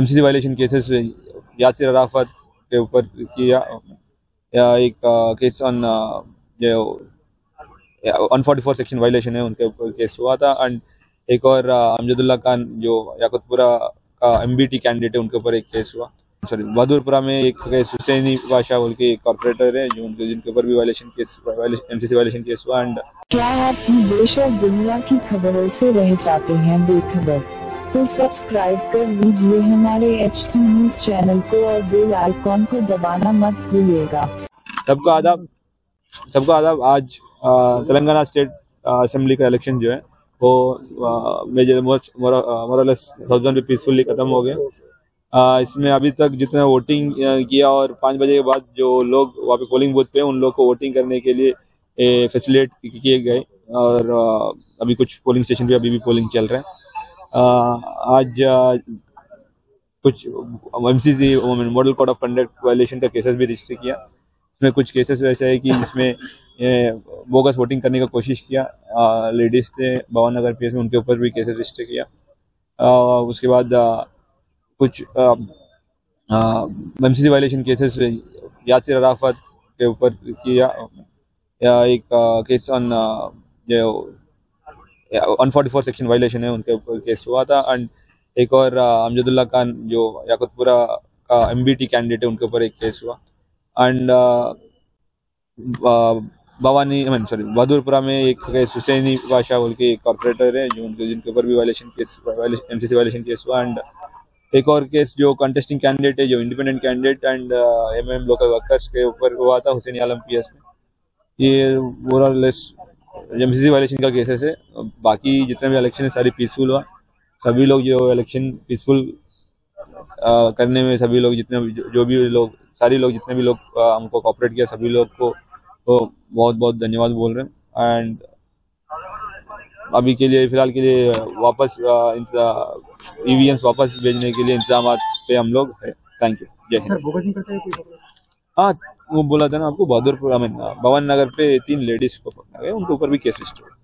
MCD violation cases Yasir Arafat के ऊपर किया या एक केस ऑन जो 144 सेक्शन वायलेशन है उनके ऊपर केस हुआ था। एंड एक और अमजदुल्लाह खान जो याकूतपुरा का MBT कैंडिडेट है उनके ऊपर एक केस हुआ। सॉरी, बहादुरपुरा में एक केस हुसैन बादशाह बोल के एक कॉर्पोरेटर है जो जिनके ऊपर भी violation case MCC violation case हुआ। एंड क्या आप देश और दुनिया की खबरों से रह जाते हैं बेखबर? तो सब्सक्राइब कर लीजिए हमारे HT न्यूज चैनल को और बेल आइकॉन को दबाना मत भूलिएगा। सबका आदाब। आज तेलंगाना स्टेट असेंबली का इलेक्शन जो है वो मेजर मोरलेस 1000 पे पीसफुली खत्म हो गया। इसमें अभी तक जितना वोटिंग किया और 5 बजे के बाद जो लोग वहाँ पे पोलिंग बूथ पे उन लोग को वोटिंग करने के लिए फैसिलिटेट किए गए और अभी कुछ पोलिंग स्टेशन पे अभी भी पोलिंग चल रहा है। आज कुछ MCC model code of conduct violation का केसेस भी रजिस्टर किया। इसमें कुछ केसेस वैसे है कि जिसमें बोगस वोटिंग करने का कोशिश किया। लेडीज थे भवन नगर PS में, उनके ऊपर भी केसेस रजिस्टर किया। उसके बाद कुछ MCC violation cases Yasir Arafat के ऊपर किया या एक केस ऑन जो 144 सेक्शन वायलेशन है उनके ऊपर केस हुआ था। एंड एक और अमजदुल्लाह खान जो याकूतपुरा का MBT कैंडिडेट है उनके ऊपर एक केस हुआ। एंड बहादुरपुरा में एक केस हुसैन बादशाह बोल के एक कॉर्पोरेटर है जो जिनके ऊपर भी MCC वायलेशन केस हुआ। एंड एक और केस जो कंटेस्टिंग कैंडिडेट है जो independent candidate and MM local workers के ऊपर हुआ था हुसैन आलम PS में। ये मोरलेस MCC वायलेशन का केसेस है। बाकी जितने भी इलेक्शन है सारे पीसफुल हुआ। सभी लोग जो इलेक्शन पीसफुल करने में सभी लोग जितने भी लोग हमको कॉपरेट किया सभी लोग को बहुत बहुत धन्यवाद बोल रहे हैं। एंड अभी के लिए फिलहाल के लिए वापस EVMs वापस भेजने के लिए इंतजाम पे हम लोग है। थैंक यू, जय हिंद। हाँ, वो बोला था ना आपको, बहादुरपुर भवन नगर पे 3 लेडीज को पकड़ा गया, उनके ऊपर भी केस रजिस्टर।